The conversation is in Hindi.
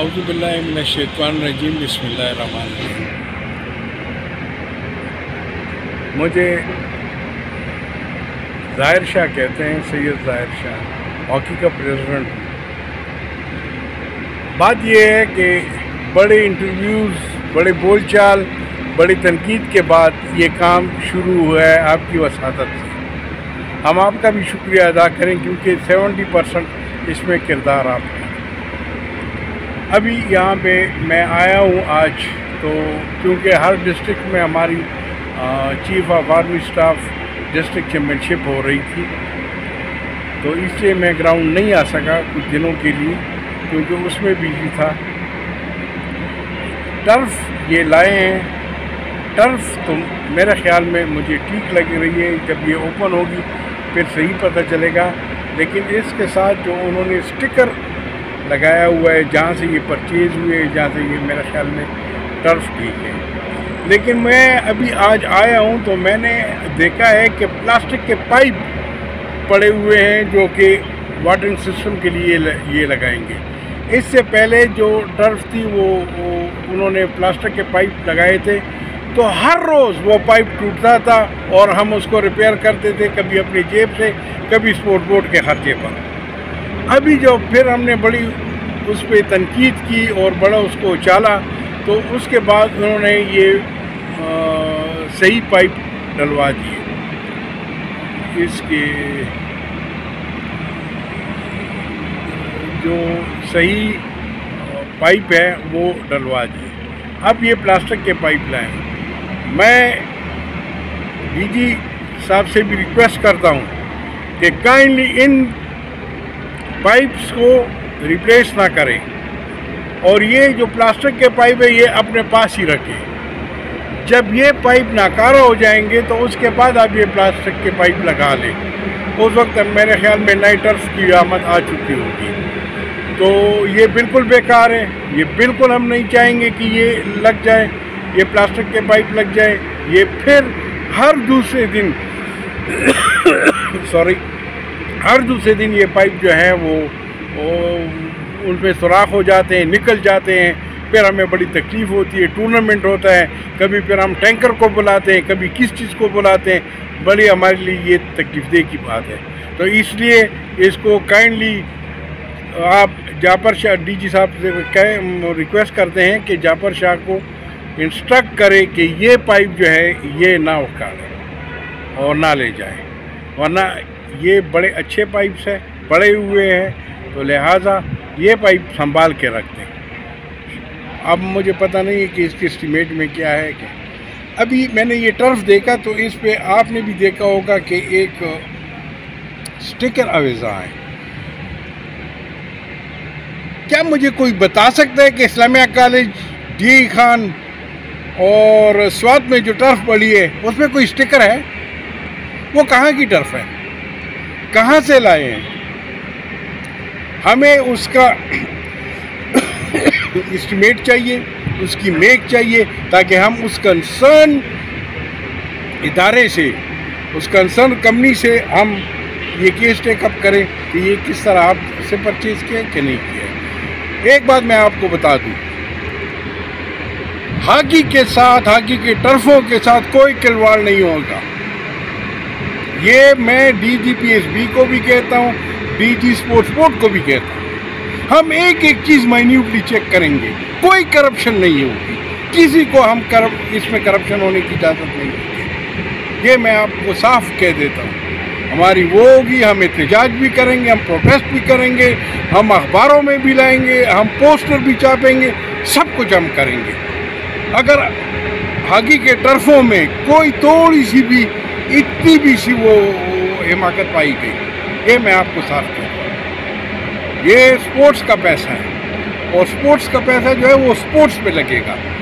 औज़ुबिल्लाहिमिनश्शैतानिर्रजीम बिस्मिल्लाहिर्रहमानिर्रहीम। मुझे ज़ाहिर शाह कहते हैं, सैयद ज़ाहिर शाह, हॉकी का प्रेसिडेंट। बात यह है कि बड़े इंटरव्यूज़, बड़े बोलचाल, बड़ी तनकीद के बाद ये काम शुरू हुआ है आपकी वसादत से। हम आपका भी शुक्रिया अदा करें क्योंकि 70% इसमें किरदार आपका। अभी यहाँ पे मैं आया हूँ आज तो, क्योंकि हर डिस्ट्रिक्ट में हमारी chief of army staff district championship हो रही थी, तो इसलिए मैं ग्राउंड नहीं आ सका कुछ दिनों के लिए क्योंकि उसमें बिजी था। टर्फ ये लाए हैं, टर्फ तो मेरे ख़्याल में मुझे ठीक लग रही है। जब ये ओपन होगी फिर सही पता चलेगा, लेकिन इसके साथ जो उन्होंने स्टिकर लगाया हुआ है, जहाँ से ये परचेज़ हुए है, जहाँ से ये मेरा ख्याल में टर्फ ठीक है। लेकिन मैं अभी आज आया हूँ तो मैंने देखा है कि प्लास्टिक के पाइप पड़े हुए हैं जो कि वाटरिंग सिस्टम के लिए ये लगाएंगे। इससे पहले जो टर्फ थी वो उन्होंने प्लास्टिक के पाइप लगाए थे, तो हर रोज़ वो पाइप टूटता था और हम उसको रिपेयर करते थे, कभी अपनी जेब से, कभी स्पोर्ट बोर्ड के खर्चे पर। अभी जो फिर हमने बड़ी उस पर तनकीद की और बड़ा उसको उछाला, तो उसके बाद उन्होंने ये सही पाइप डलवा दिए। इसके जो सही पाइप है वो डलवा दिए, अब ये प्लास्टिक के पाइप लाएँ। मैं डीजी साहब से भी रिक्वेस्ट करता हूँ कि काइंडली इन पाइप्स को रिप्लेस ना करें और ये जो प्लास्टिक के पाइप है ये अपने पास ही रखें। जब ये पाइप नाकारा हो जाएंगे तो उसके बाद आप ये प्लास्टिक के पाइप लगा लें। उस वक्त मेरे ख्याल में नई टर्फ की आमद आ चुकी होगी, तो ये बिल्कुल बेकार है। ये बिल्कुल हम नहीं चाहेंगे कि ये लग जाए, ये प्लास्टिक के पाइप लग जाए। ये फिर हर दूसरे दिन हर दूसरे दिन ये पाइप जो हैं वो उन पर सुराख हो जाते हैं, निकल जाते हैं, फिर हमें बड़ी तकलीफ़ होती है। टूर्नामेंट होता है, कभी फिर हम टैंकर को बुलाते हैं, कभी किस चीज़ को बुलाते हैं, बड़ी हमारे लिए ये तकलीफदेह की बात है। तो इसलिए इसको काइंडली आप जाफर शाह डीजी साहब से कहें, रिक्वेस्ट करते हैं कि जाफर शाह को इंस्ट्रक्ट करें कि ये पाइप जो है ये ना उखाड़े और ना ले जाए, वरना ये बड़े अच्छे पाइप्स हैं, पड़े हुए हैं, तो लिहाजा ये पाइप संभाल के रखते हैं। अब मुझे पता नहीं है कि इसके एस्टीमेट में क्या है। कि अभी मैंने ये टर्फ देखा तो इस पे आपने भी देखा होगा कि एक स्टिकर अवेज़ा है। क्या मुझे कोई बता सकता है कि इस्लामिया कॉलेज डी खान और स्वात में जो टर्फ पड़ी है उसमें कोई स्टिकर है? वो कहाँ की टर्फ है, कहाँ से लाए हैं? हमें उसका एस्टिमेट चाहिए, उसकी मेक चाहिए, ताकि हम उस कंसर्न इदारे से, उस कंसर्न कंपनी से हम ये केस टेकअप करें कि ये किस तरह आप से परचेज़ किया कि नहीं किया। एक बात मैं आपको बता दूं, हॉकी के साथ, हॉकी के टर्फों के साथ कोई खिलवाड़ नहीं होगा। ये मैं DGPSB को भी कहता हूँ, DG स्पोर्ट्स बोर्ड को भी कहता हूँ, हम एक एक चीज़ माइन्यूटली चेक करेंगे। कोई करप्शन नहीं होगी, किसी को हम इसमें करप्शन होने की इजाज़त नहीं देंगे। ये मैं आपको साफ कह देता हूँ। हमारी वो होगी, हम एहतजाज भी करेंगे, हम प्रोटेस्ट भी करेंगे, हम अखबारों में भी लाएंगे, हम पोस्टर भी छापेंगे, सब कुछ हम करेंगे। अगर हॉकी के टर्फों में कोई थोड़ी सी भी, इतनी भी सी वो हिमाकत पाई गई, ये मैं आपको साफ कहता हूँ, ये स्पोर्ट्स का पैसा है और स्पोर्ट्स का पैसा जो है वो स्पोर्ट्स पे लगेगा।